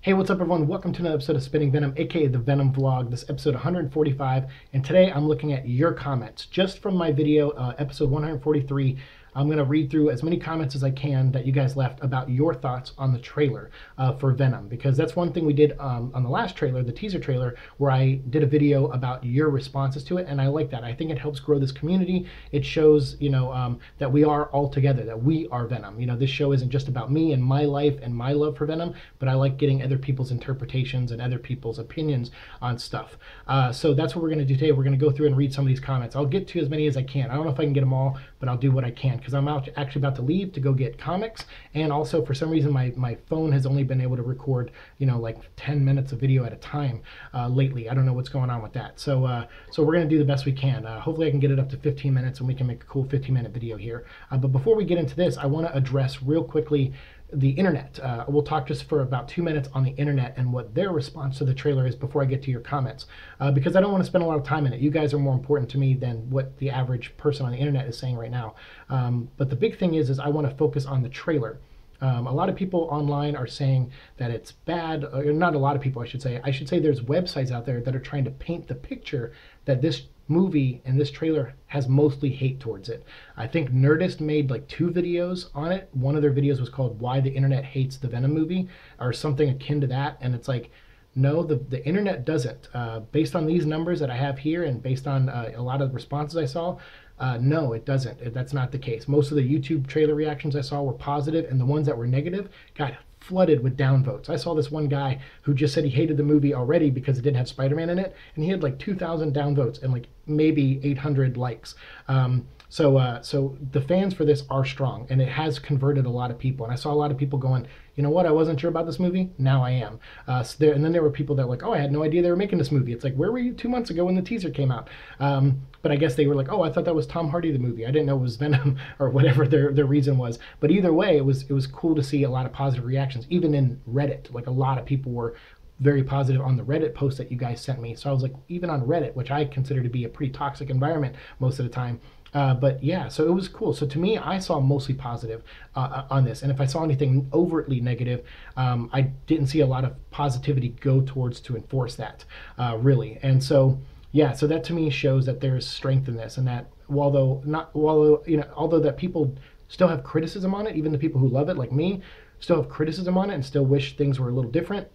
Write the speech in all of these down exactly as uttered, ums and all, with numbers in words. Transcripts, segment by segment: Hey, what's up everyone? Welcome to another episode of Spinning Venom, aka The Venom Vlog. This is episode one forty-five, and today I'm looking at your comments. Just from my video, uh, episode one forty-three, I'm going to read through as many comments as I can that you guys left about your thoughts on the trailer uh, for Venom, because that's one thing we did um, on the last trailer, the teaser trailer, where I did a video about your responses to it, and I like that. I think it helps grow this community. It shows, you know, um, that we are all together, that we are Venom. You know, this show isn't just about me and my life and my love for Venom, but I like getting other people's interpretations and other people's opinions on stuff. Uh, so that's what we're going to do today. We're going to go through and read some of these comments. I'll get to as many as I can. I don't know if I can get them all, but I'll do what I can, because I'm out, actually about to leave to go get comics. And also, for some reason, my, my phone has only been able to record, you know, like ten minutes of video at a time uh, lately. I don't know what's going on with that. So uh, so we're going to do the best we can. Uh, hopefully I can get it up to fifteen minutes and we can make a cool fifteen minute video here. Uh, but before we get into this, I want to address real quickly the internet. Uh, we'll talk just for about two minutes on the internet and what their response to the trailer is before I get to your comments, uh, because I don't want to spend a lot of time in it. You guys are more important to me than what the average person on the internet is saying right now. Um, but the big thing is, is I want to focus on the trailer. Um, a lot of people online are saying that it's bad, or not a lot of people I should say. I should say there's websites out there that are trying to paint the picture that this movie and this trailer has mostly hate towards it. I think Nerdist made like two videos on it. One of their videos was called Why the Internet Hates the Venom Movie, or something akin to that, and it's like, no, the, the internet doesn't. Uh, based on these numbers that I have here and based on uh, a lot of responses I saw, Uh, no, it doesn't. That's not the case. Most of the YouTube trailer reactions I saw were positive, and the ones that were negative got flooded with downvotes. I saw this one guy who just said he hated the movie already because it didn't have Spider-Man in it, and he had like two thousand downvotes and like maybe eight hundred likes. Um, so, uh, so the fans for this are strong, and it has converted a lot of people. And I saw a lot of people going, you know what, I wasn't sure about this movie, now I am. Uh, so there, and then there were people that were like, oh, I had no idea they were making this movie. It's like, where were you two months ago when the teaser came out? Um, but I guess they were like, oh, I thought that was Tom Hardy, the movie. I didn't know it was Venom, or whatever their, their reason was. But either way, it was, it was cool to see a lot of positive reactions, even in Reddit. Like, a lot of people were very positive on the Reddit post that you guys sent me. So I was like, even on Reddit, which I consider to be a pretty toxic environment most of the time, Uh, but yeah, so it was cool. So to me, I saw mostly positive uh, on this. And if I saw anything overtly negative, um, I didn't see a lot of positivity go towards to enforce that, uh, really. And so, yeah, so that to me shows that there is strength in this, and that although not, although, you know, although that people still have criticism on it, even the people who love it, like me, still have criticism on it and still wish things were a little different,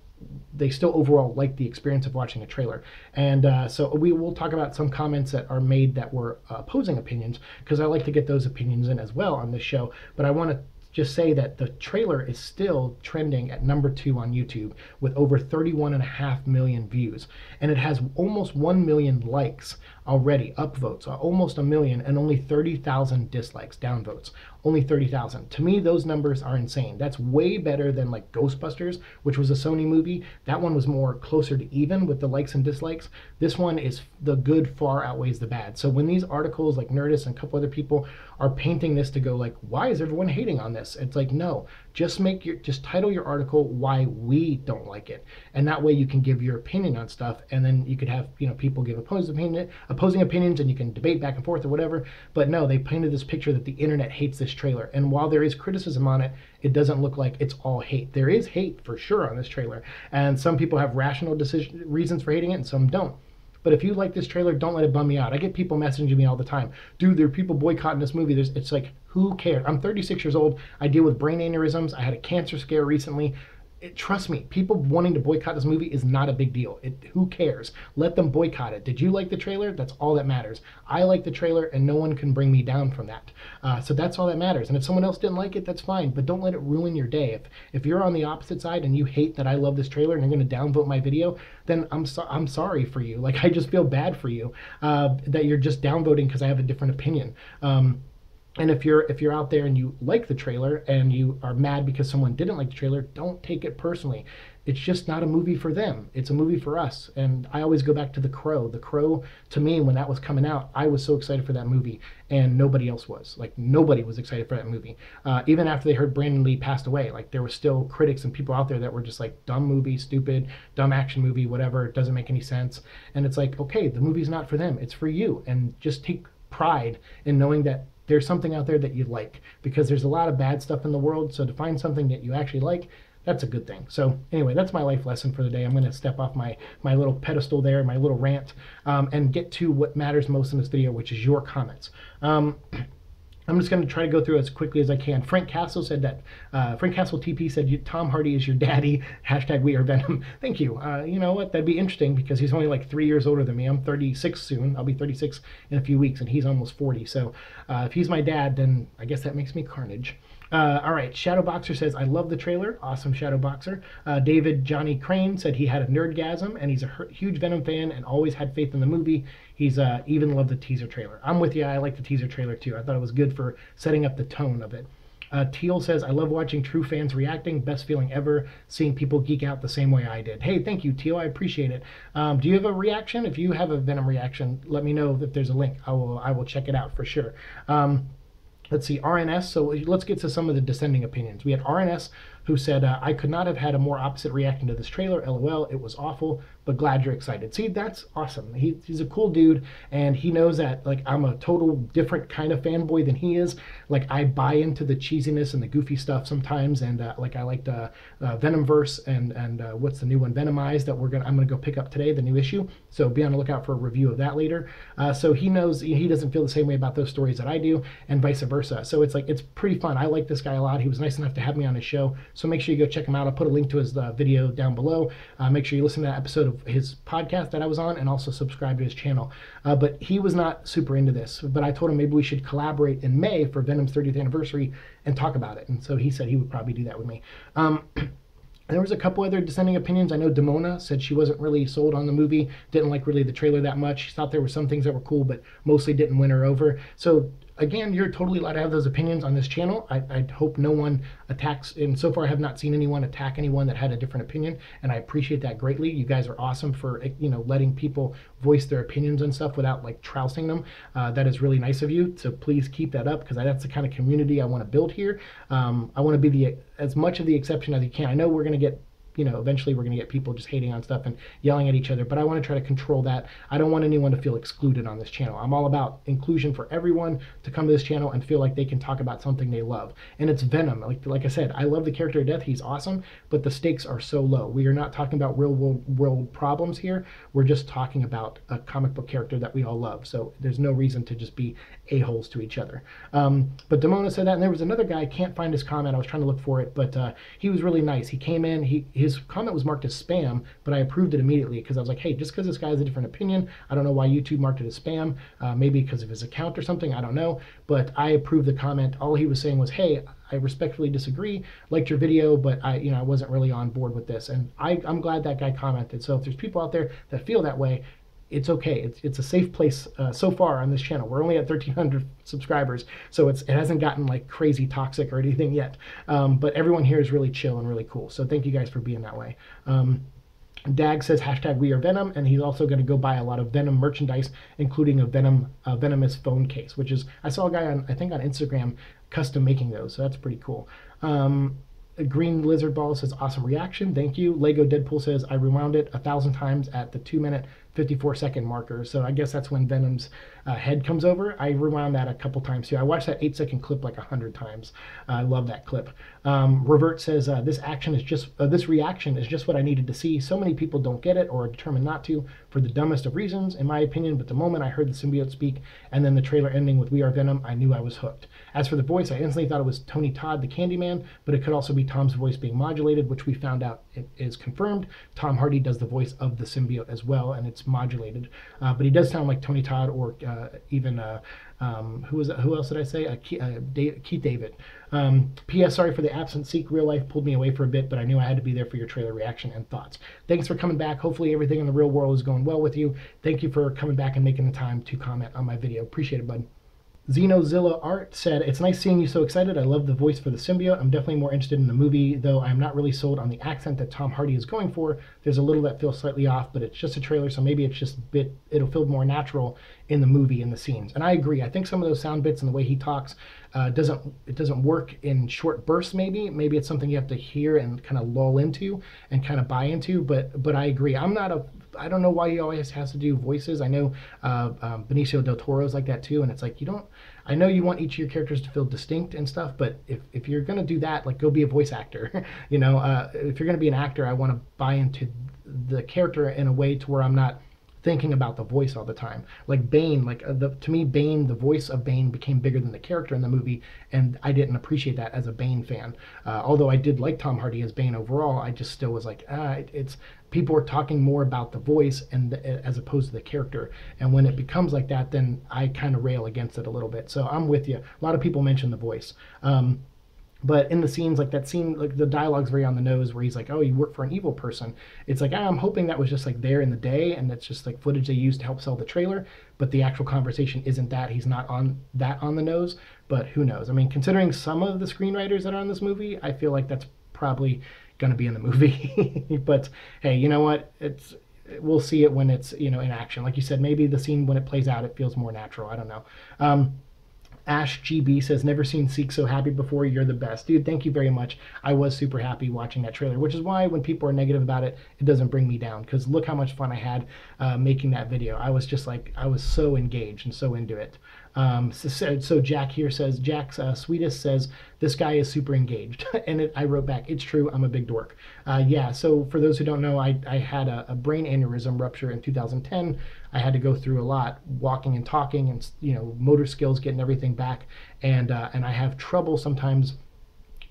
they still overall like the experience of watching a trailer. And uh, so we will talk about some comments that are made that were uh, opposing opinions, because I like to get those opinions in as well on this show. But I want to just say that the trailer is still trending at number two on YouTube with over thirty-one and a half million views. And it has almost one million likes already, upvotes, almost a million, and only thirty thousand dislikes, downvotes, only thirty thousand. To me, those numbers are insane. That's way better than like Ghostbusters, which was a Sony movie. That one was more closer to even with the likes and dislikes. This one is, the good far outweighs the bad. So when these articles like Nerdist and a couple other people are painting this to go like, why is everyone hating on this? It's like, no, just make your, just title your article why we don't like it. And that way you can give your opinion on stuff, and then you could have, you know, people give opposing opinion, opposing opinions, and you can debate back and forth or whatever. But no, they painted this picture that the internet hates this trailer. And while there is criticism on it, it doesn't look like it's all hate. There is hate for sure on this trailer, and some people have rational decision reasons for hating it, and some don't. But if you like this trailer, don't let it bum me out. I get people messaging me all the time. Dude, there are people boycotting this movie. There's, it's like, who cares? I'm thirty-six years old. I deal with brain aneurysms. I had a cancer scare recently. It, trust me, people wanting to boycott this movie is not a big deal. It, who cares? Let them boycott it. Did you like the trailer? That's all that matters. I like the trailer, and no one can bring me down from that. Uh, so that's all that matters. And if someone else didn't like it, that's fine. But don't let it ruin your day. If if you're on the opposite side and you hate that I love this trailer and you're going to downvote my video, then I'm so, I'm sorry for you. Like, I just feel bad for you uh, that you're just downvoting because I have a different opinion. Um, And if you're if you're out there and you like the trailer and you are mad because someone didn't like the trailer, don't take it personally. It's just not a movie for them. It's a movie for us. And I always go back to The Crow. The Crow, to me, when that was coming out, I was so excited for that movie, and nobody else was. Like, nobody was excited for that movie. Uh, even after they heard Brandon Lee passed away, like, there were still critics and people out there that were just like, dumb movie, stupid, dumb action movie, whatever, it doesn't make any sense. And it's like, okay, the movie's not for them. It's for you. And just take pride in knowing that there's something out there that you like, because there's a lot of bad stuff in the world. So to find something that you actually like, that's a good thing. So anyway, that's my life lesson for the day. I'm going to step off my, my little pedestal there, my little rant, um, and get to what matters most in this video, which is your comments. Um, I'm just going to try to go through as quickly as I can. Frank Castle said that, uh, Frank Castle T P said, you, Tom Hardy is your daddy, hashtag we are Venom. Thank you. Uh, you know what? That'd be interesting because he's only like three years older than me. I'm thirty-six soon. I'll be thirty-six in a few weeks and he's almost forty. So uh, if he's my dad, then I guess that makes me Carnage. Uh, all right, Shadowboxer says, I love the trailer. Awesome, Shadowboxer. Uh, David Johnny Crane said he had a nerdgasm, and he's a huge Venom fan and always had faith in the movie. He's uh, even loved the teaser trailer. I'm with you. I like the teaser trailer, too. I thought it was good for setting up the tone of it. Uh, Teal says, I love watching true fans reacting. Best feeling ever, seeing people geek out the same way I did. Hey, thank you, Teal. I appreciate it. Um, do you have a reaction? If you have a Venom reaction, let me know if there's a link. I will, I will check it out for sure. Um, Let's see, R N S, so let's get to some of the dissenting opinions. We had R N S who said, uh, I could not have had a more opposite reaction to this trailer, LOL, it was awful, but glad you're excited. See, that's awesome. He, he's a cool dude, and he knows that, like, I'm a total different kind of fanboy than he is. Like, I buy into the cheesiness and the goofy stuff sometimes, and, uh, like, I liked uh, uh, Venomverse and, and uh, what's the new one, Venomized, that we're gonna, I'm going to go pick up today, the new issue, so be on the lookout for a review of that later. Uh, so he knows he doesn't feel the same way about those stories that I do, and vice versa. So it's like, it's pretty fun. I like this guy a lot. He was nice enough to have me on his show. So make sure you go check him out. I'll put a link to his uh, video down below. Uh, make sure you listen to that episode of his podcast that I was on and also subscribe to his channel. Uh, but he was not super into this, but I told him maybe we should collaborate in May for Venom's thirtieth anniversary and talk about it. And so he said he would probably do that with me. Um, There was a couple other dissenting opinions. I know Demona said she wasn't really sold on the movie, didn't like really the trailer that much. She thought there were some things that were cool, but mostly didn't win her over. So again, you're totally allowed to have those opinions on this channel. I, I hope no one attacks, and so far I have not seen anyone attack anyone that had a different opinion, and I appreciate that greatly. You guys are awesome for, you know, letting people voice their opinions and stuff without like trouncing them. Uh, that is really nice of you, so please keep that up because that's the kind of community I want to build here. Um, I want to be the as much of the exception as you can. I know we're going to get, you know, eventually we're going to get people just hating on stuff and yelling at each other, but I want to try to control that. I don't want anyone to feel excluded on this channel. I'm all about inclusion for everyone to come to this channel and feel like they can talk about something they love. And it's Venom. Like, like I said, I love the character to death. He's awesome, but the stakes are so low. We are not talking about real world, world problems here. We're just talking about a comic book character that we all love. So there's no reason to just be a-holes to each other. Um, but Demona said that, and there was another guy, I can't find his comment. I was trying to look for it, but uh, he was really nice. He came in, he his His comment was marked as spam, but I approved it immediately because I was like, hey, just because this guy has a different opinion, I don't know why YouTube marked it as spam, uh, maybe because of his account or something, I don't know, but I approved the comment. All he was saying was, hey, I respectfully disagree, liked your video, but I, you know, I wasn't really on board with this, and I, I'm glad that guy commented. So if there's people out there that feel that way, it's okay. It's, it's a safe place uh, so far on this channel. We're only at thirteen hundred subscribers, so it's, it hasn't gotten like crazy toxic or anything yet. Um, but everyone here is really chill and really cool. So thank you guys for being that way. Um, Dag says hashtag we are Venom, and he's also going to go buy a lot of Venom merchandise, including a Venom uh, venomous phone case, which is, I saw a guy on, I think on Instagram, custom making those. So that's pretty cool. Um, Green Lizard Ball says awesome reaction. Thank you. Lego Deadpool says I rewound it a thousand times at the two minute fifty-four second marker. So I guess that's when Venom's uh, head comes over. I rewound that a couple times too. I watched that eight second clip like a hundred times. Uh, I love that clip. Um, Revert says uh, this action is just uh, this reaction is just what I needed to see. So many people don't get it or are determined not to for the dumbest of reasons, in my opinion. But the moment I heard the symbiote speak and then the trailer ending with "We Are Venom," I knew I was hooked. As for the voice, I instantly thought it was Tony Todd, the Candyman, but it could also be Tom's voice being modulated, which we found out it is confirmed. Tom Hardy does the voice of the symbiote as well, and it's modulated. Uh, but he does sound like Tony Todd, or uh, even uh, um, who was who else did I say? Uh, Keith, uh, Dave, Keith David. Um, P S Sorry for the absence. Seek real life pulled me away for a bit, but I knew I had to be there for your trailer reaction and thoughts. Thanks for coming back. Hopefully everything in the real world is going well with you. Thank you for coming back and making the time to comment on my video. Appreciate it, bud. Xenozilla Art said, "It's nice seeing you so excited. I love the voice for the symbiote. I'm definitely more interested in the movie, though I'm not really sold on the accent that Tom Hardy is going for. There's a little that feels slightly off, but it's just a trailer, so maybe it's just a bit, it'll feel more natural in the movie, in the scenes." And I agree. I think some of those sound bits and the way he talks uh, doesn't it doesn't work in short bursts. Maybe maybe it's something you have to hear and kind of lull into and kind of buy into. But but I agree. I'm not a I don't know why he always has to do voices. I know uh, um, Benicio del Toro is like that too, and it's like, you don't, I know you want each of your characters to feel distinct and stuff, but if, if you're going to do that, like, go be a voice actor. You know, uh, if you're going to be an actor, I want to buy into the character in a way to where I'm not thinking about the voice all the time. Like Bane, like uh, the, to me, Bane, the voice of Bane became bigger than the character in the movie, and I didn't appreciate that as a Bane fan. Uh, although I did like Tom Hardy as Bane overall, I just still was like, ah, it, it's, people are talking more about the voice and the, as opposed to the character. And when it becomes like that, then I kind of rail against it a little bit. So I'm with you. A lot of people mention the voice. Um, But in the scenes, like that scene, like the dialogue's very on the nose where he's like, oh, you work for an evil person. It's like, ah, I'm hoping that was just like there in the day, and that's just like footage they used to help sell the trailer. But the actual conversation isn't that. He's not on that on the nose, but who knows? I mean, considering some of the screenwriters that are on this movie, I feel like that's probably going to be in the movie. But hey, you know what? It's we'll see it when it's, you know, in action. Like you said, maybe the scene when it plays out, it feels more natural. I don't know. Um, Ash G B says, "Never seen Seek so happy before. You're the best." Dude, thank you very much. I was super happy watching that trailer, which is why when people are negative about it, it doesn't bring me down, because look how much fun I had uh, making that video. I was just like, I was so engaged and so into it. Um, so, so Jack here says, Jack's uh, sweetest says, "This guy is super engaged." And it, I wrote back, "It's true. I'm a big dork." Uh, yeah, so for those who don't know, I, I had a, a brain aneurysm rupture in two thousand ten. I had to go through a lot, walking and talking and, you know, motor skills, getting everything back. And, uh, and I have trouble sometimes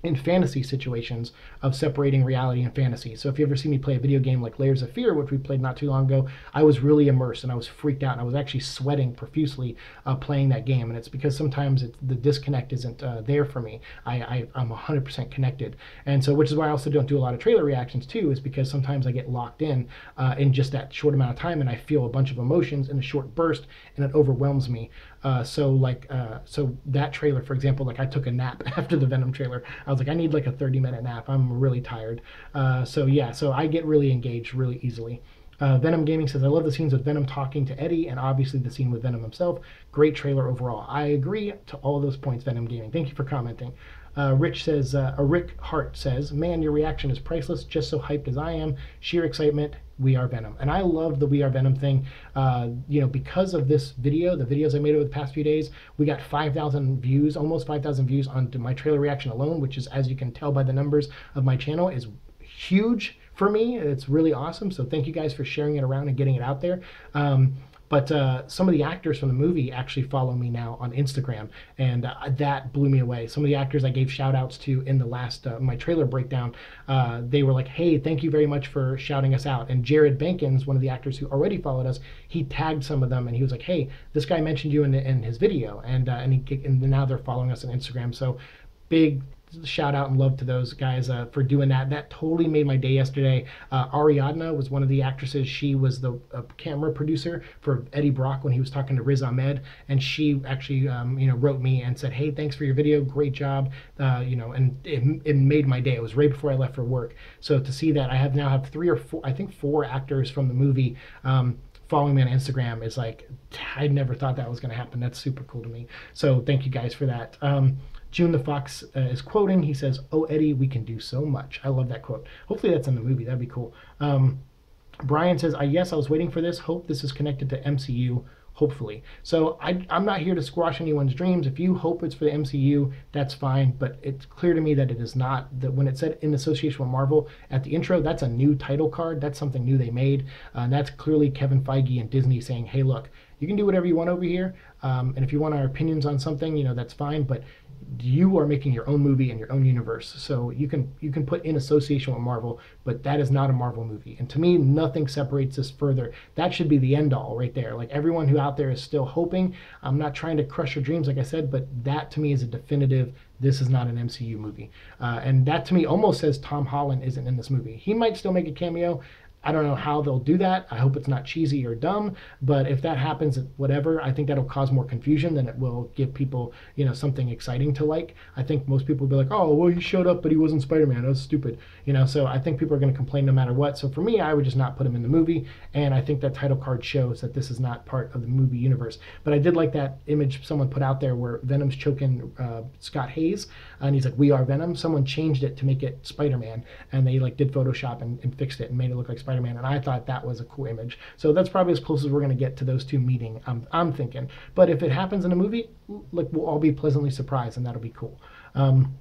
in fantasy situations of separating reality and fantasy. So if you ever see me play a video game like Layers of Fear, which we played not too long ago, I was really immersed and I was freaked out, and I was actually sweating profusely uh, playing that game. And it's because sometimes it's, the disconnect isn't uh, there for me. I, I, I'm one hundred percent connected. And so, which is why I also don't do a lot of trailer reactions too, is because sometimes I get locked in uh, in just that short amount of time, and I feel a bunch of emotions in a short burst, and it overwhelms me. Uh, so like, uh, so that trailer, for example, like I took a nap after the Venom trailer. I was like, I need like a thirty minute nap. I'm really tired. Uh, so yeah, so I get really engaged really easily. Uh, Venom Gaming says, "I love the scenes with Venom talking to Eddie, and obviously the scene with Venom himself. Great trailer overall." I agree to all those points, Venom Gaming. Thank you for commenting. Uh, Rich says, uh, uh, Rick Hart says, "Man, your reaction is priceless. Just so hyped as I am. Sheer excitement. We are Venom." And I love the "We are Venom" thing, uh, you know, because of this video, the videos I made over the past few days, we got five thousand views, almost five thousand views on my trailer reaction alone, which is, as you can tell by the numbers of my channel, is huge for me. It's really awesome. So thank you guys for sharing it around and getting it out there. Um, But uh, some of the actors from the movie actually follow me now on Instagram, and uh, that blew me away. Some of the actors I gave shout-outs to in the last, uh, my trailer breakdown, uh, they were like, "Hey, thank you very much for shouting us out." And Jared Benkins, one of the actors who already followed us, he tagged some of them, and he was like, "Hey, this guy mentioned you in, in his video," and, uh, and, he, and now they're following us on Instagram. So big shout out and love to those guys uh, for doing that. That totally made my day yesterday. Uh, Ariadna was one of the actresses. She was the uh, camera producer for Eddie Brock when he was talking to Riz Ahmed, and she actually um, you know, wrote me and said, "Hey, thanks for your video. Great job." Uh, you know, and it, it made my day. It was right before I left for work. So to see that, I have now have three or four, I think four actors from the movie um, following me on Instagram is like, I never thought that was going to happen. That's super cool to me. So thank you guys for that. Um, June the Fox uh, is quoting. He says, "Oh, Eddie, we can do so much." I love that quote. Hopefully that's in the movie. That'd be cool. Um, Brian says, I yes, I was waiting for this. Hope this is connected to M C U. Hopefully. So I, I'm not here to squash anyone's dreams. If you hope it's for the M C U, that's fine. But it's clear to me that it is not. That when it said in association with Marvel at the intro, that's a new title card. That's something new they made. Uh, and that's clearly Kevin Feige and Disney saying, "Hey, look, you can do whatever you want over here. Um, and if you want our opinions on something, you know, that's fine. But you are making your own movie and your own universe, so you can you can put in association with Marvel, but that is not a Marvel movie." And to me, nothing separates this further. That should be the end all right there. Like, everyone who out there is still hoping, I'm not trying to crush your dreams, like I said, but that to me is a definitive, this is not an M C U movie. Uh, and that to me almost says Tom Holland isn't in this movie. He might still make a cameo. I don't know how they'll do that. I hope it's not cheesy or dumb, but if that happens, whatever, I think that'll cause more confusion than it will give people, you know, something exciting to like. I think most people will be like, oh, well, he showed up, but he wasn't Spider-Man. That was stupid. You know, so I think people are going to complain no matter what. So for me, I would just not put him in the movie, and I think that title card shows that this is not part of the movie universe. But I did like that image someone put out there where Venom's choking uh, Scott Haze, and he's like, we are Venom. Someone changed it to make it Spider-Man, and they like did Photoshop and, and fixed it and made it look like Spider-Man, and I thought that was a cool image. So that's probably as close as we're going to get to those two meeting, um, I'm thinking. But if it happens in a movie, like, we'll all be pleasantly surprised, and that'll be cool. Um,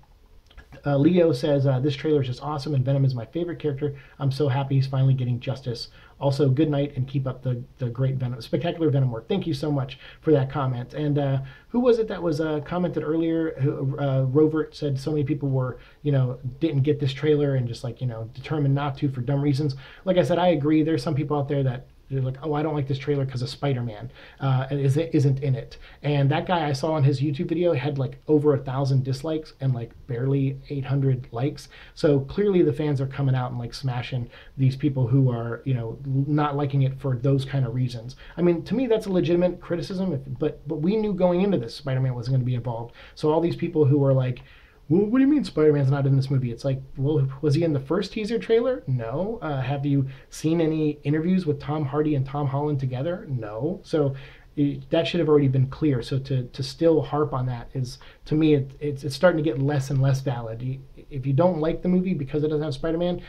uh, Leo says, uh, this trailer is just awesome, and Venom is my favorite character. I'm so happy he's finally getting justice. Also, good night, and keep up the, the great Venom, spectacular Venom work. Thank you so much for that comment. And uh, who was it that was uh, commented earlier? Who, uh, Rovert said so many people were, you know, didn't get this trailer and just like, you know, determined not to for dumb reasons. Like I said, I agree. There's some people out there that they're like, oh, I don't like this trailer because of Spider-Man uh, is, isn't in it. And that guy I saw on his YouTube video had like over a thousand dislikes and like barely eight hundred likes. So clearly the fans are coming out and like smashing these people who are, you know, not liking it for those kind of reasons. I mean, to me, that's a legitimate criticism, if, but, but we knew going into this Spider-Man wasn't going to be involved. So all these people who are like, well, what do you mean Spider-Man's not in this movie? It's like, well, was he in the first teaser trailer? No. Uh, have you seen any interviews with Tom Hardy and Tom Holland together? No. So it, that should have already been clear. So to, to still harp on that is, to me, it, it's, it's starting to get less and less valid. You, if you don't like the movie because it doesn't have Spider-Man,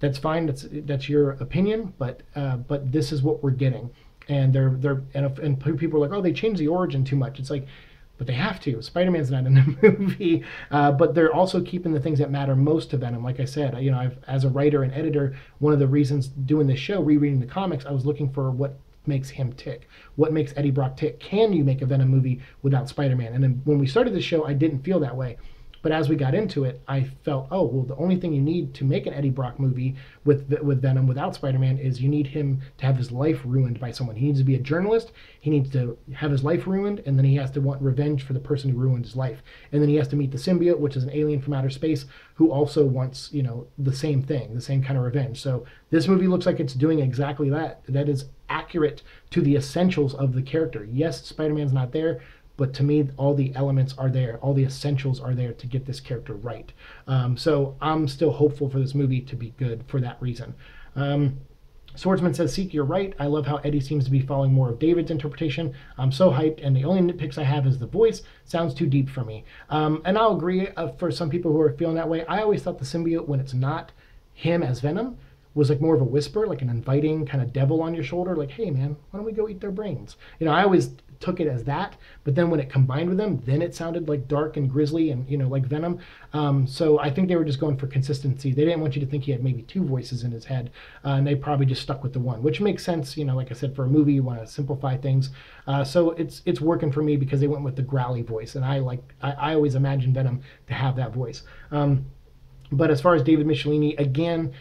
that's fine. That's, that's your opinion. But, uh, but this is what we're getting. And, they're, they're, and, if, and people are like, oh, they changed the origin too much. It's like, but they have to. Spider-Man's not in the movie, uh, but they're also keeping the things that matter most to Venom. Like I said, you know, I've, as a writer and editor, one of the reasons doing this show, rereading the comics, I was looking for what makes him tick. What makes Eddie Brock tick? Can you make a Venom movie without Spider-Man? And then when we started the show, I didn't feel that way. But as we got into it, I felt, oh, well, the only thing you need to make an Eddie Brock movie with with Venom without Spider-Man is you need him to have his life ruined by someone. He needs to be a journalist. He needs to have his life ruined, and then he has to want revenge for the person who ruined his life. And then he has to meet the symbiote, which is an alien from outer space, who also wants, you know, the same thing, the same kind of revenge. So this movie looks like it's doing exactly that. That is accurate to the essentials of the character. Yes, Spider-Man's not there, but to me, all the elements are there. All the essentials are there to get this character right. Um, so I'm still hopeful for this movie to be good for that reason. Um, Swordsman says, Seek, you're right. I love how Eddie seems to be following more of David's interpretation. I'm so hyped, and the only nitpicks I have is the voice. Sounds too deep for me. Um, and I'll agree uh, for some people who are feeling that way. I always thought the symbiote, when it's not him as Venom, was like more of a whisper, like an inviting kind of devil on your shoulder. Like, hey, man, why don't we go eat their brains? You know, I always took it as that, but then when it combined with them, then it sounded like dark and grisly and, you know, like Venom. Um, so I think they were just going for consistency. They didn't want you to think he had maybe two voices in his head, uh, and they probably just stuck with the one, which makes sense. You know, like I said, for a movie, you want to simplify things. Uh, so it's it's working for me because they went with the growly voice, and I like I, I always imagined Venom to have that voice. Um, but as far as David Michelinie, again,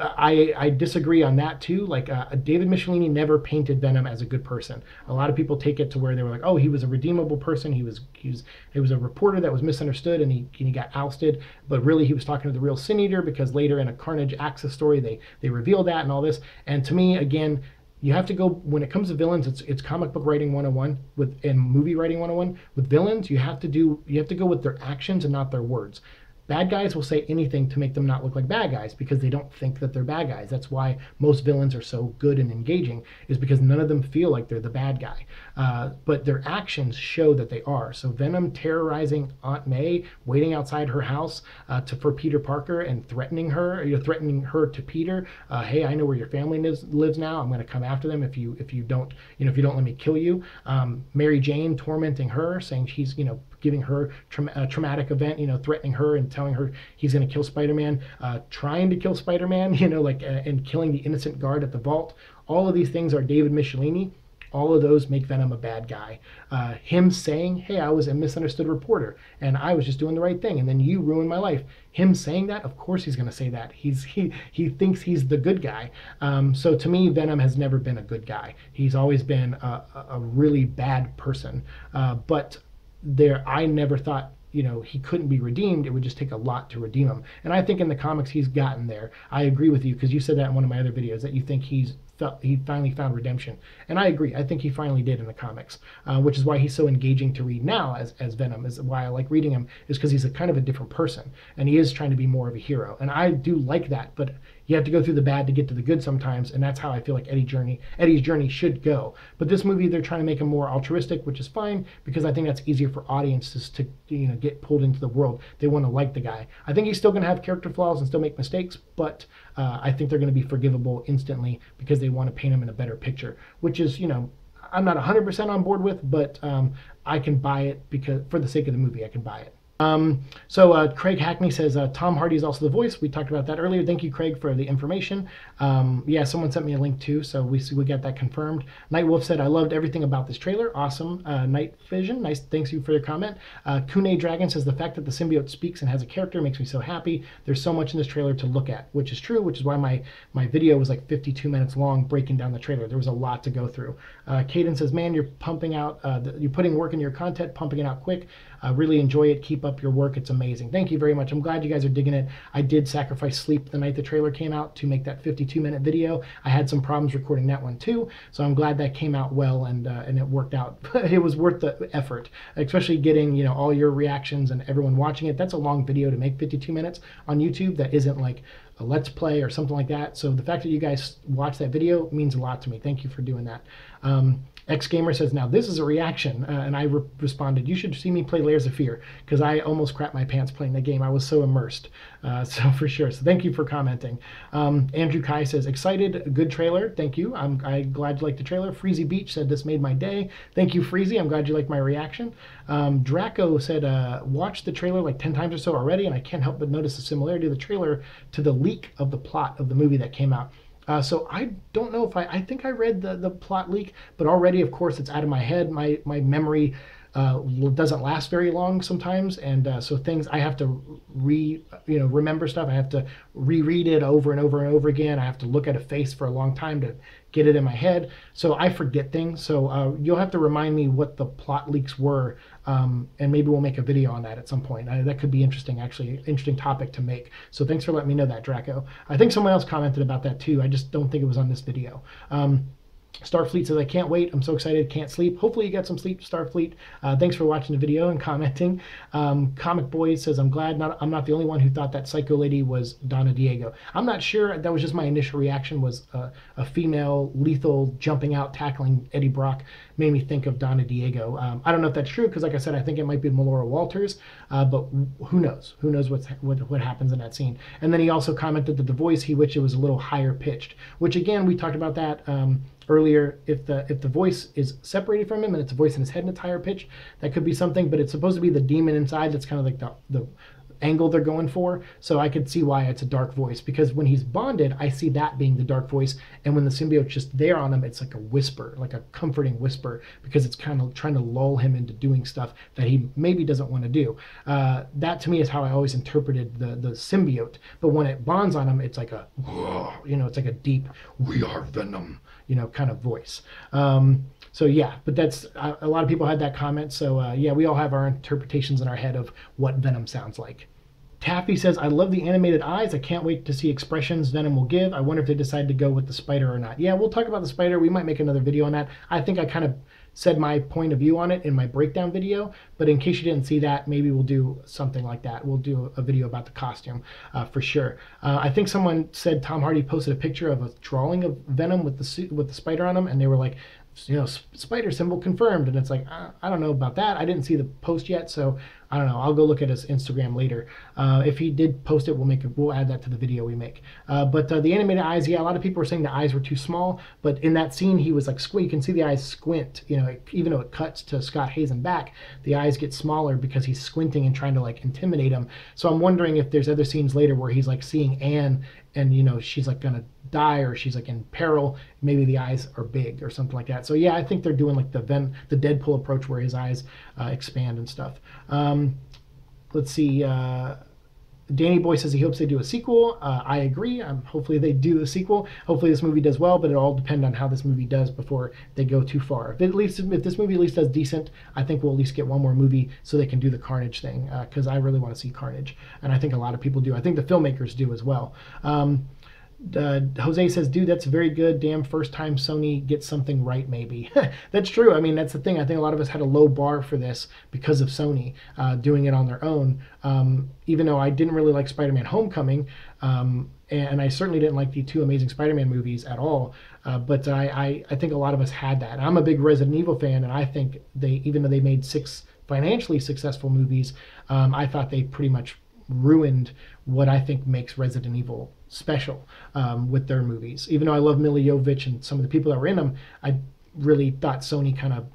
I, I disagree on that too. Like uh, David Michelinie never painted Venom as a good person. A lot of people take it to where they were like, oh, he was a redeemable person. He was he was he was a reporter that was misunderstood and he and he got ousted. But really, he was talking to the real Sin Eater, because later in a Carnage Axis story, they they reveal that and all this. And to me, again, you have to go, when it comes to villains, it's it's comic book writing one oh one with and movie writing one oh one. With villains, you have to do you have to go with their actions and not their words. Bad guys will say anything to make them not look like bad guys because they don't think that they're bad guys. That's why most villains are so good and engaging, is because none of them feel like they're the bad guy. Uh, but their actions show that they are. So Venom terrorizing Aunt May, waiting outside her house uh, to, for Peter Parker and threatening her, you're threatening her to Peter. Uh, hey, I know where your family lives, lives now. I'm going to come after them if you if you don't you know if you don't let me kill you. Um, Mary Jane tormenting her, saying she's you know. giving her tra a traumatic event, you know, threatening her and telling her he's going to kill Spider-Man, uh, trying to kill Spider-Man, you know, like, uh, and killing the innocent guard at the vault. All of these things are David Michelinie. All of those make Venom a bad guy. Uh, him saying, hey, I was a misunderstood reporter and I was just doing the right thing and then you ruined my life. Him saying that, of course he's going to say that. He's he he thinks he's the good guy. Um, so to me, Venom has never been a good guy. He's always been a, a really bad person. Uh, but there, I never thought you know, he couldn't be redeemed. It would just take a lot to redeem him. And I think in the comics he's gotten there. I agree with you, because you said that in one of my other videos, that you think he's felt he finally found redemption. And I agree. I think he finally did in the comics, uh, which is why he's so engaging to read now as, as Venom, is why I like reading him, is because he's a kind of a different person, and he is trying to be more of a hero. And I do like that, but you have to go through the bad to get to the good sometimes, and that's how I feel like Eddie journey, Eddie's journey should go. But this movie, they're trying to make him more altruistic, which is fine, because I think that's easier for audiences to, you know, get pulled into the world. They want to like the guy. I think he's still going to have character flaws and still make mistakes, but uh, I think they're going to be forgivable instantly because they want to paint him in a better picture, which is, you know, I'm not one hundred percent on board with, but um, I can buy it because for the sake of the movie, I can buy it. Um, so uh, Craig Hackney says, uh, Tom Hardy is also the voice. We talked about that earlier. Thank you, Craig, for the information. Um, yeah, someone sent me a link too, so we we got that confirmed. Night Wolf said, I loved everything about this trailer. Awesome. Uh, Night Vision, nice. Thanks you for your comment. Uh, Kune Dragon says, the fact that the symbiote speaks and has a character makes me so happy. There's so much in this trailer to look at, which is true, which is why my, my video was like fifty-two minutes long breaking down the trailer. There was a lot to go through. Uh, Caden says, man, you're pumping out, uh, the, you're putting work in your content, pumping it out quick. Uh, really enjoy it. Keep up your work. It's amazing. Thank you very much. I'm glad you guys are digging it. I did sacrifice sleep the night the trailer came out to make that fifty-two minute video. I had some problems recording that one too, so I'm glad that came out well and uh, and it worked out. It was worth the effort, especially getting, you know, all your reactions and everyone watching it. That's a long video to make, fifty-two minutes on YouTube. That isn't like a Let's Play or something like that. So the fact that you guys watched that video means a lot to me. Thank you for doing that. Um, X Gamer says, now this is a reaction, uh, and I re responded, you should see me play Layers of Fear, because I almost crapped my pants playing the game. I was so immersed, uh, so for sure. So thank you for commenting. Um, Andrew Kai says, excited, good trailer. Thank you. I'm, I'm glad you liked the trailer. Freezy Beach said, this made my day. Thank you, Freezy. I'm glad you liked my reaction. Um, Draco said, uh, watched the trailer like ten times or so already, and I can't help but notice the similarity of the trailer to the leak of the plot of the movie that came out. Uh, so I don't know if I, I think I read the, the plot leak, but already, of course, it's out of my head. My, my memory uh, doesn't last very long sometimes. And uh, so things, I have to re, you know, remember stuff. I have to reread it over and over and over again. I have to look at a face for a long time to get it in my head. So I forget things. So uh, you'll have to remind me what the plot leaks were. Um, and maybe we'll make a video on that at some point. I, that could be interesting, actually, interesting topic to make. So thanks for letting me know that, Draco. I think someone else commented about that too. I just don't think it was on this video. Um, Starfleet says, I can't wait. I'm so excited. Can't sleep. Hopefully you got some sleep, Starfleet. Uh, thanks for watching the video and commenting. Um, Comic Boy says, I'm glad not, I'm not the only one who thought that psycho lady was Donna Diego. I'm not sure. That was just my initial reaction, was uh, a female lethal jumping out, tackling Eddie Brock. Made me think of Donna Diego. Um, I don't know if that's true, because like I said, I think it might be Melora Walters, uh, but who knows? Who knows what's, what, what happens in that scene? And then he also commented that the voice he which it was a little higher pitched, which again, we talked about that um, earlier. If the if the voice is separated from him and it's a voice in his head and it's higher pitched, that could be something, but it's supposed to be the demon inside. That's kind of like the, the angle they're going for. So I could see why it's a dark voice, because when he's bonded, I see that being the dark voice. And when the symbiote's just there on him, it's like a whisper, like a comforting whisper, because it's kind of trying to lull him into doing stuff that he maybe doesn't want to do. Uh, that to me is how I always interpreted the, the symbiote. But when it bonds on him, it's like a, you know, it's like a deep, we are Venom, you know, kind of voice. Um, So yeah, but that's, a lot of people had that comment. So uh, yeah, we all have our interpretations in our head of what Venom sounds like. Taffy says, I love the animated eyes. I can't wait to see expressions Venom will give. I wonder if they decide to go with the spider or not. Yeah, we'll talk about the spider. We might make another video on that. I think I kind of said my point of view on it in my breakdown video, but in case you didn't see that, maybe we'll do something like that. We'll do a video about the costume uh, for sure. Uh, I think someone said Tom Hardy posted a picture of a drawing of Venom with the suit, with the spider on him, and they were like, you know, spider symbol confirmed. And it's like, I, I don't know about that. I didn't see the post yet, so I don't know. I'll go look at his Instagram later. Uh, if he did post it, we'll make a, we'll add that to the video we make. Uh, but uh, the animated eyes, yeah, a lot of people were saying the eyes were too small. But in that scene, he was like, squint. You can see the eyes squint. You know, it, even though it cuts to Scott Haze and back, the eyes get smaller because he's squinting and trying to like intimidate him. So I'm wondering if there's other scenes later where he's like seeing Anne, and you know, she's like gonna die or she's like in peril. Maybe the eyes are big or something like that. So yeah, I think they're doing like the Ven the Deadpool approach where his eyes uh, expand and stuff. Um, let's see. Uh, Danny Boy says he hopes they do a sequel. Uh, I agree. Um, hopefully they do a sequel. Hopefully this movie does well, but it all depends on how this movie does before they go too far. If, at least, if this movie at least does decent, I think we'll at least get one more movie so they can do the Carnage thing, because uh, I really want to see Carnage. And I think a lot of people do. I think the filmmakers do as well. Um, Uh, Jose says, dude, that's very good. Damn, first time Sony gets something right, maybe. That's true. I mean, that's the thing. I think a lot of us had a low bar for this because of Sony uh, doing it on their own. Um, even though I didn't really like Spider-Man Homecoming, um, and I certainly didn't like the two Amazing Spider-Man movies at all. Uh, but I, I, I think a lot of us had that. And I'm a big Resident Evil fan, and I think they, even though they made six financially successful movies, um, I thought they pretty much ruined what I think makes Resident Evil special um, with their movies. Even though I love Miliovich and some of the people that were in them, I really thought Sony kind of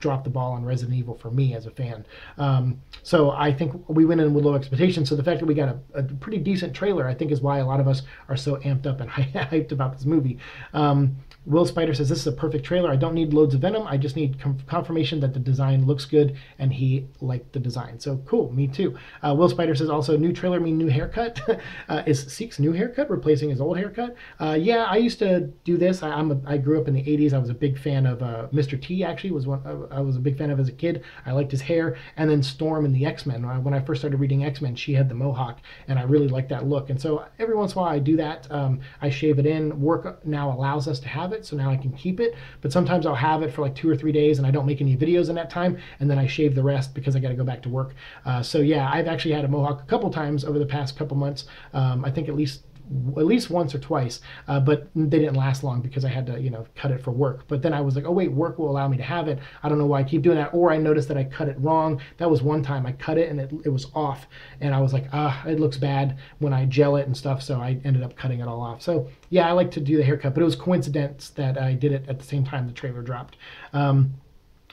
dropped the ball on Resident Evil for me as a fan. Um, so I think we went in with low expectations. So the fact that we got a, a pretty decent trailer, I think, is why a lot of us are so amped up and hyped about this movie. Um, Will Spider says, this is a perfect trailer. I don't need loads of Venom. I just need confirmation that the design looks good, and he liked the design. So cool, me too. Uh, Will Spider says also, new trailer mean new haircut. uh, is Seek's new haircut replacing his old haircut? Uh, yeah, I used to do this. I, I'm a, I grew up in the eighties. I was a big fan of uh, Mister T, actually. was one uh, I was a big fan of as a kid. I liked his hair. And then Storm in the X-Men. When I first started reading X-Men, she had the mohawk, and I really liked that look. And so every once in a while I do that. Um, I shave it in. Work now allows us to have it. So now I can keep it, but sometimes I'll have it for like two or three days and I don't make any videos in that time, and then I shave the rest because I got to go back to work. Uh, so yeah, I've actually had a mohawk a couple times over the past couple months. Um, I think at least at least once or twice, uh, but they didn't last long because I had to, you know, cut it for work. But then I was like, oh wait, work will allow me to have it. I don't know why I keep doing that. Or I noticed that I cut it wrong. That was one time I cut it and it, it was off, and I was like, ah, it looks bad when I gel it and stuff. So I ended up cutting it all off. So yeah, I like to do the haircut, but it was coincidence that I did it at the same time the trailer dropped. Um,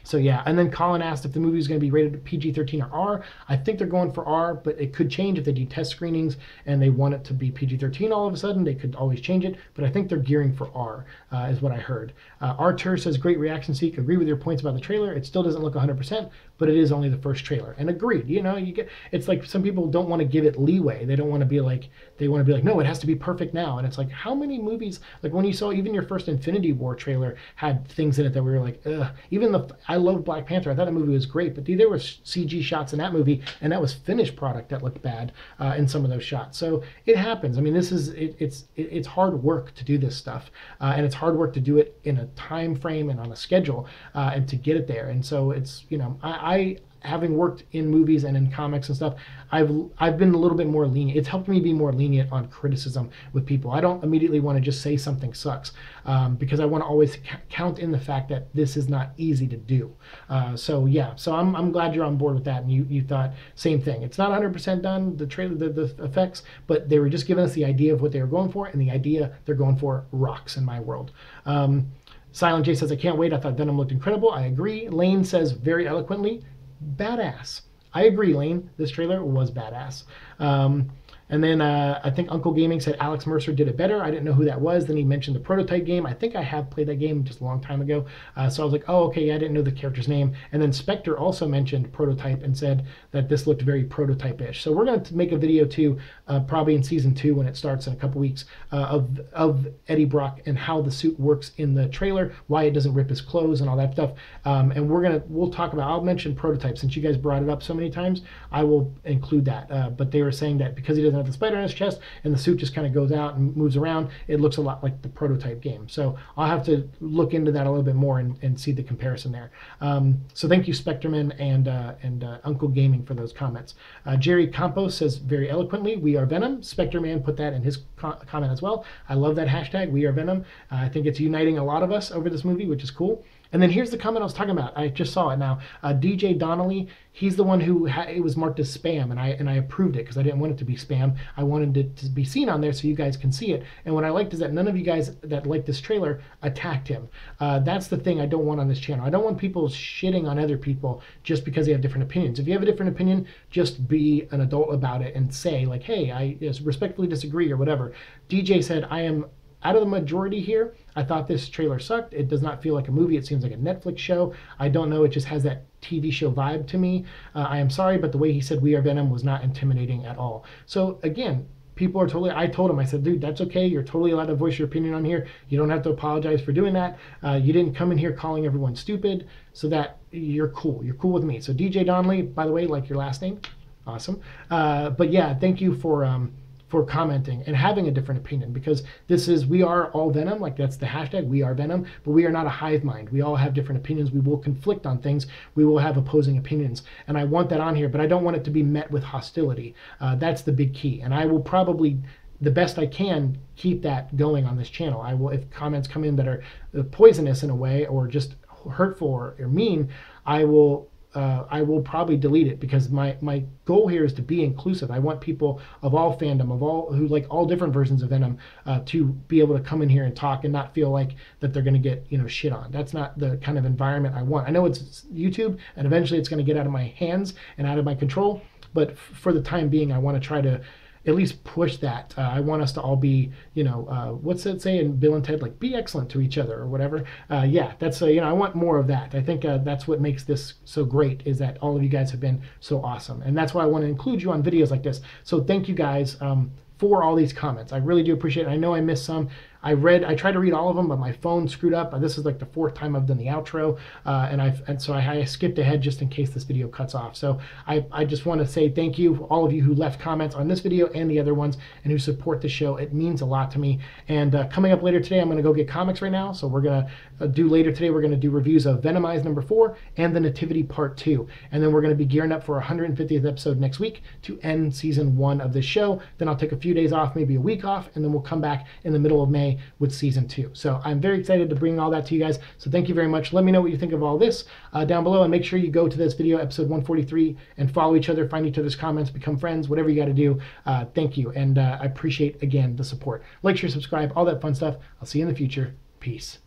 So yeah, and then Colin asked if the movie is going to be rated P G thirteen or R. I think they're going for R, but it could change if they do test screenings and they want it to be P G thirteen all of a sudden. They could always change it, but I think they're gearing for R, uh, is what I heard. Uh, Artur says, great reaction seek. Agree with your points about the trailer. It still doesn't look one hundred percent, but it is only the first trailer. And agreed, you know, you get, it's like some people don't want to give it leeway. They don't want to be like, they want to be like, no, it has to be perfect now. And it's like, how many movies, like when you saw even your first Infinity War trailer had things in it that we were like, ugh. Even the, I love Black Panther. I thought the movie was great, but dude, there were C G shots in that movie, and that was finished product that looked bad uh, in some of those shots. So it happens. I mean, this is, it, it's it, it's hard work to do this stuff, uh, and it's hard work to do it in a time frame and on a schedule, uh, and to get it there. And so it's, you know, I, I having worked in movies and in comics and stuff, I've I've been a little bit more lenient. It's helped me be more lenient on criticism with people. I don't immediately want to just say something sucks, um, because I want to always count in the fact that this is not easy to do. Uh, so yeah, so I'm, I'm glad you're on board with that, and you, you thought same thing. It's not one hundred percent done, the trailer, the, the effects, but they were just giving us the idea of what they were going for, and the idea they're going for rocks in my world. Um, Silent J says, I can't wait. I thought Venom looked incredible. I agree. Lane says very eloquently, badass. I agree, Lane. This trailer was badass. Um, and then uh, I think Uncle Gaming said Alex Mercer did it better. I didn't know who that was. Then he mentioned the Prototype game. I think I have played that game just a long time ago. Uh, so I was like, oh, okay, yeah, I didn't know the character's name. And then Spectre also mentioned Prototype and said that this looked very Prototype-ish. So we're going to make a video too, uh, probably in season two when it starts in a couple weeks, uh, of, of Eddie Brock and how the suit works in the trailer, why it doesn't rip his clothes and all that stuff. Um, and we're going to, we'll talk about, I'll mention Prototype since you guys brought it up so many times. I will include that. Uh, but they were saying that because he doesn't have the spider on his chest and the suit just kind of goes out and moves around, it looks a lot like the Prototype game. So I'll have to look into that a little bit more and, and see the comparison there. Um, so thank you, Spectreman and uh, and uh, Uncle Gaming, for those comments. Uh, Jerry Campos says very eloquently, we are Venom. Spectreman put that in his co comment as well. I love that hashtag, we are Venom. Uh, I think it's uniting a lot of us over this movie, which is cool. And then here's the comment I was talking about. I just saw it now. Uh, D J Donnelly, he's the one who ha it was marked as spam, and I and I approved it because I didn't want it to be spam. I wanted it to be seen on there so you guys can see it. And what I liked is that none of you guys that liked this trailer attacked him. Uh, that's the thing I don't want on this channel. I don't want people shitting on other people just because they have different opinions. If you have a different opinion, just be an adult about it and say, like, hey, I respectfully disagree or whatever. D J said, I am out of the majority here. I thought this trailer sucked. It does not feel like a movie. It seems like a Netflix show. I don't know. It just has that T V show vibe to me. Uh, I am sorry, but the way he said "We are Venom" was not intimidating at all. So again, people are totally, I told him, I said, dude, that's okay. You're totally allowed to voice your opinion on here. You don't have to apologize for doing that. Uh, you didn't come in here calling everyone stupid, so that you're cool. You're cool with me. So D J Donnelly, by the way, like your last name, awesome. Uh, but yeah, thank you for um, for commenting and having a different opinion, because this is, we are all Venom. Like, that's the hashtag, we are Venom, but we are not a hive mind. We all have different opinions. We will conflict on things. We will have opposing opinions. And I want that on here, but I don't want it to be met with hostility. Uh, that's the big key. And I will probably, the best I can, keep that going on this channel. I will, if comments come in that are poisonous in a way, or just hurtful or, or mean, I will Uh, I will probably delete it, because my, my goal here is to be inclusive. I want people of all fandom, of all who like all different versions of Venom, uh, to be able to come in here and talk and not feel like that they're going to get, you know, shit on. That's not the kind of environment I want. I know it's YouTube, and eventually it's going to get out of my hands and out of my control, but for the time being, I want to try to at least push that. Uh, I want us to all be, you know, uh, what's it say in Bill and Ted? Like, be excellent to each other or whatever. Uh, yeah, that's, uh, you know, I want more of that. I think uh, that's what makes this so great, is that all of you guys have been so awesome. And that's why I want to include you on videos like this. So thank you guys um, for all these comments. I really do appreciate it. I know I missed some. I read, I tried to read all of them, but my phone screwed up. This is like the fourth time I've done the outro, uh, and I've and so I, I skipped ahead just in case this video cuts off. So I, I just want to say thank you, all of you who left comments on this video and the other ones, and who support the show. It means a lot to me. And uh, coming up later today, I'm going to go get comics right now. So we're gonna uh, do later today. We're going to do reviews of Venomized number four and the Nativity part two, and then we're going to be gearing up for one hundred fiftieth episode next week to end season one of this show. Then I'll take a few days off, maybe a week off, and then we'll come back in the middle of May with season two. So I'm very excited to bring all that to you guys. So thank you very much. Let me know what you think of all this uh, down below, and make sure you go to this video, episode one forty-three, and follow each other, find each other's comments, become friends, whatever you got to do. Uh, thank you. And uh, I appreciate, again, the support. Like, share, subscribe, all that fun stuff. I'll see you in the future. Peace.